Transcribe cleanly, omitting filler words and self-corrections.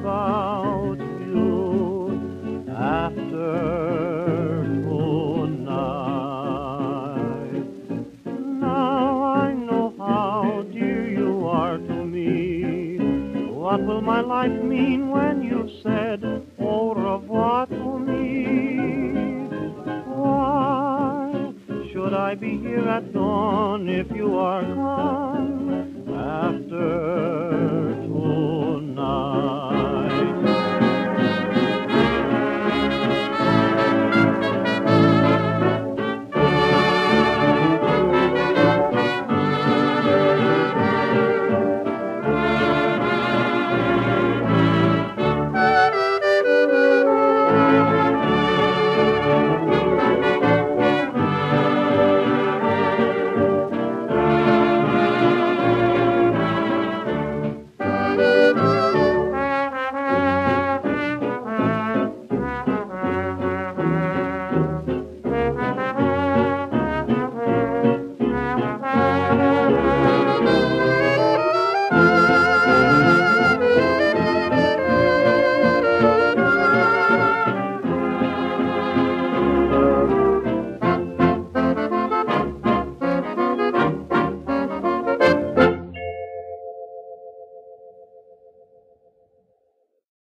about you after moonlight. Now I know how dear you are to me. What will my life mean when you said au revoir to me? Why should I be here at dawn if you are gone after tonight?